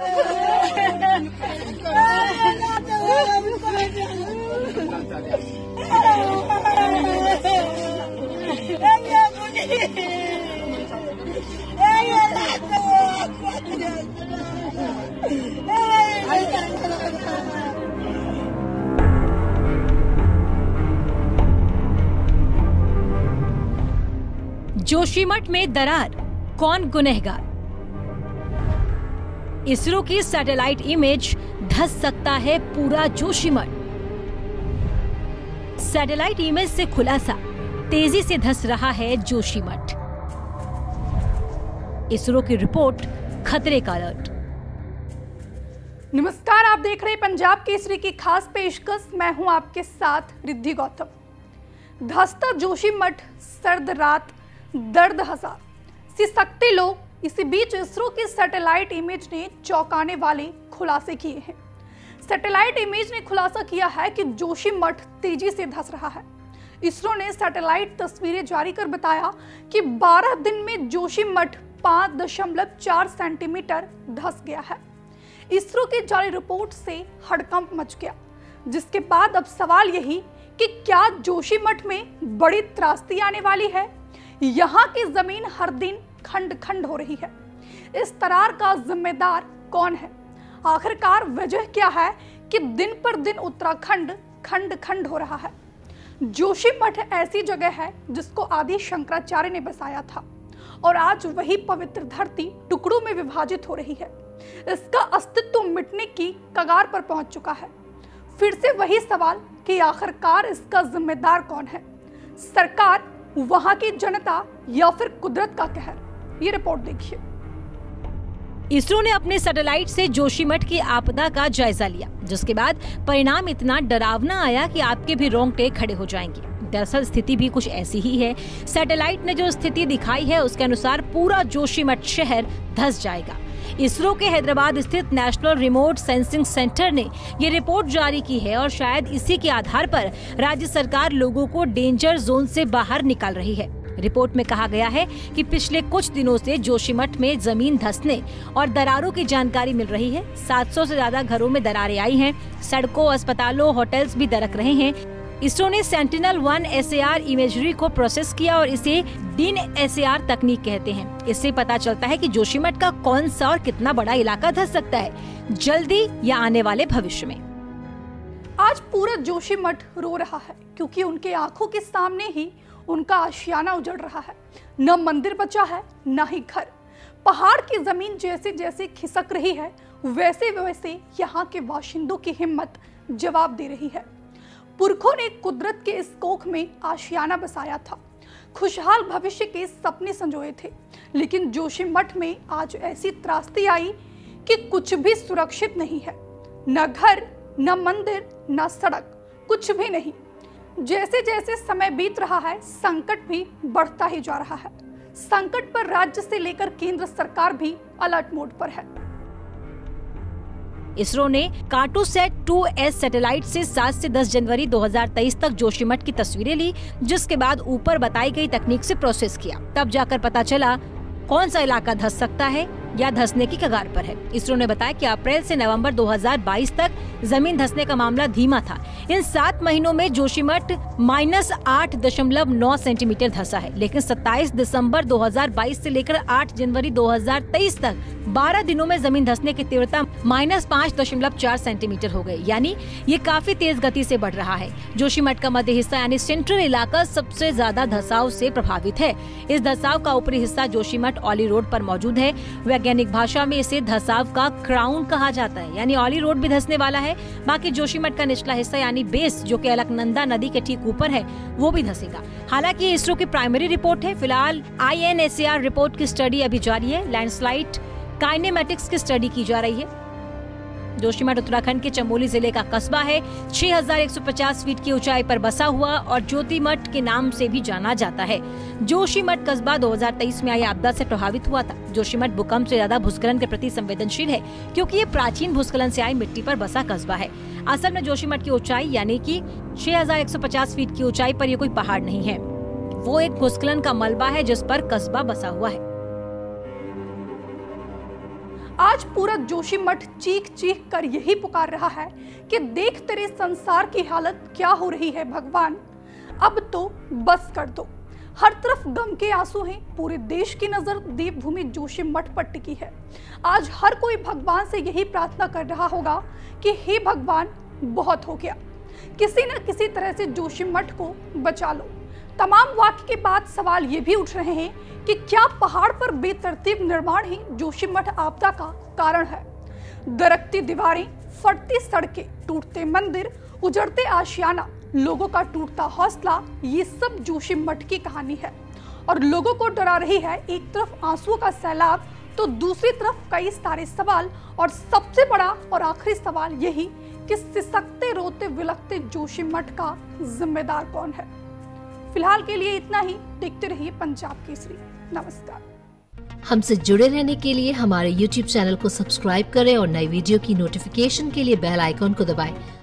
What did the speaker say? जोशीमठ में दरार, कौन गुनहगार? इसरो की सैटेलाइट इमेज धस सकता है पूरा जोशीमठ। सैटेलाइट इमेज से खुलासा, तेजी से धस रहा है जोशीमठ। इसरो की रिपोर्ट, खतरे का अलर्ट। नमस्कार, आप देख रहे हैं पंजाब केसरी की खास पेशकश। मैं हूं आपके साथ रिद्धि गौतम। धसता जोशीमठ, सर्द रात, दर्द हजार सिसकते लोग। इसी बीच इसरो की सैटेलाइट इमेज ने चौंकाने वाले खुलासे किए हैं। सैटेलाइट इमेज ने खुलासा किया है कि जोशीमठ तेजी से धस रहा है। इसरो ने सैटेलाइट तस्वीरें जारी कर बताया कि 12 दिन में जोशीमठ 5.4 सेंटीमीटर धस गया है। इसरो की जारी रिपोर्ट से हड़कंप मच गया, जिसके बाद अब सवाल यही कि क्या जोशीमठ में बड़ी त्रासदी आने वाली है? यहाँ की जमीन हर दिन खंड खंड हो रही है। इस दरार का जिम्मेदार कौन है? आखिरकार वजह क्या है कि दिन पर दिन उत्तराखंड खंड खंड हो रहा है? जोशीमठ ऐसी जगह है जिसको आदि शंकराचार्य ने बसाया था, और आज वही पवित्र धरती टुकड़ों में विभाजित हो रही है। इसका अस्तित्व मिटने की कगार पर पहुंच चुका है। फिर से वही सवाल कि आखिरकार इसका जिम्मेदार कौन है? सरकार, वहां की जनता, या फिर कुदरत का कहर? ये रिपोर्ट देखिए। इसरो ने अपने सैटेलाइट से जोशीमठ की आपदा का जायजा लिया, जिसके बाद परिणाम इतना डरावना आया कि आपके भी रोंगटे खड़े हो जाएंगे। दरअसल स्थिति भी कुछ ऐसी ही है। सैटेलाइट ने जो स्थिति दिखाई है, उसके अनुसार पूरा जोशीमठ शहर धस जाएगा। इसरो के हैदराबाद स्थित नेशनल रिमोट सेंसिंग सेंटर ने ये रिपोर्ट जारी की है, और शायद इसी के आधार पर राज्य सरकार लोगों को डेंजर जोन से बाहर निकाल रही है। रिपोर्ट में कहा गया है कि पिछले कुछ दिनों से जोशीमठ में जमीन धंसने और दरारों की जानकारी मिल रही है। 700 से ज्यादा घरों में दरारें आई हैं। सड़कों, अस्पतालों, होटल्स भी दरक रहे हैं। इसरो ने सेंटिनल-1 SAR इमेजरी को प्रोसेस किया और इसे DIN SAR तकनीक कहते हैं। इससे पता चलता है कि जोशीमठ का कौन सा और कितना बड़ा इलाका धस सकता है जल्दी या आने वाले भविष्य में। आज पूरा जोशीमठ रो रहा है, क्योंकि उनके आंखों के सामने ही उनका आशियाना उजड़ रहा है। न मंदिर बचा है, न ही घर। पहाड़ की जमीन जैसे जैसे खिसक रही है, वैसे वैसे यहाँ के बाशिंदों की हिम्मत जवाब दे रही है। पुरखों ने कुदरत के इस कोख में आशियाना बसाया था, खुशहाल भविष्य के सपने संजोए थे, लेकिन जोशीमठ में आज ऐसी त्रासदी आई कि कुछ भी सुरक्षित नहीं है। न घर, न मंदिर, न सड़क, कुछ भी नहीं। जैसे जैसे समय बीत रहा है, संकट भी बढ़ता ही जा रहा है। संकट पर राज्य से लेकर केंद्र सरकार भी अलर्ट मोड पर है। इसरो ने कार्टोसेट 2S सैटेलाइट से 7 से 10 जनवरी 2023 तक जोशीमठ की तस्वीरें ली, जिसके बाद ऊपर बताई गई तकनीक से प्रोसेस किया। तब जाकर पता चला कौन सा इलाका धस सकता है या धसने की कगार पर है। इसरो ने बताया कि अप्रैल से नवंबर 2022 तक जमीन धसने का मामला धीमा था। इन 7 महीनों में जोशीमठ -8.9 सेंटीमीटर धसा है, लेकिन 27 दिसंबर 2022 से लेकर 8 जनवरी 2023 तक 12 दिनों में जमीन धसने की तीव्रता -5.4 सेंटीमीटर हो गई। यानी ये काफी तेज गति से बढ़ रहा है। जोशीमठ का मध्य हिस्सा यानी सेंट्रल इलाका सबसे ज्यादा धसाव से प्रभावित है। इस धसाव का ऊपरी हिस्सा जोशीमठ औली रोड पर मौजूद है। वैज्ञानिक भाषा में इसे धसाव का क्राउन कहा जाता है, यानी औली रोड भी धसने वाला है। बाकी जोशीमठ का निचला हिस्सा यानी बेस, जो कि अलकनंदा नदी के ठीक ऊपर है, वो भी धसेगा। हालांकि इसरो की प्राइमरी रिपोर्ट है। फिलहाल INSAR रिपोर्ट की स्टडी अभी जारी है। लैंडस्लाइड काइनेमेटिक्स की स्टडी की जा रही है। जोशीमठ उत्तराखंड के चमोली जिले का कस्बा है। 6150 फीट की ऊंचाई पर बसा हुआ और ज्योतिमठ के नाम से भी जाना जाता है। जोशीमठ कस्बा 2023 में आई आपदा से प्रभावित हुआ था। जोशीमठ भूकंप से ज्यादा भूस्खलन के प्रति संवेदनशील है, क्योंकि ये प्राचीन भूस्खलन से आई मिट्टी पर बसा कस्बा है। असल में जोशीमठ की ऊंचाई यानी कि 6150 फीट की ऊंचाई पर यह कोई पहाड़ नहीं है। वो एक भूस्खलन का मलबा है, जिस पर कस्बा बसा हुआ है। आज पूरा जोशीमठ चीख चीख कर यही पुकार रहा है कि देख तेरे संसार की हालत क्या हो रही है भगवान, अब तो बस कर दो। हर तरफ गम के आंसू हैं, पूरे देश की नजर देव भूमि जोशीमठ पर टिकी है। आज हर कोई भगवान से यही प्रार्थना कर रहा होगा कि हे भगवान, बहुत हो गया, किसी न किसी तरह से जोशीमठ को बचा लो। तमाम वाक्य के बाद सवाल ये भी उठ रहे हैं कि क्या पहाड़ पर बेतरतीब निर्माण ही जोशीमठ आपदा का कारण है? दरकती दीवारें, फटती सड़कें, टूटते मंदिर, उजड़ते आशियाना, लोगों का टूटता हौसला, ये सब जोशीमठ की कहानी है और लोगों को डरा रही है। एक तरफ आंसुओं का सैलाब तो दूसरी तरफ कई सारे सवाल, और सबसे बड़ा और आखिरी सवाल यही कि सिसकते रोते विलखते जोशीमठ का जिम्मेदार कौन है? फिलहाल के लिए इतना ही। देखते रहिए पंजाब केसरी। नमस्कार। हमसे जुड़े रहने के लिए हमारे YouTube चैनल को सब्सक्राइब करें और नई वीडियो की नोटिफिकेशन के लिए बेल आइकॉन को दबाएं।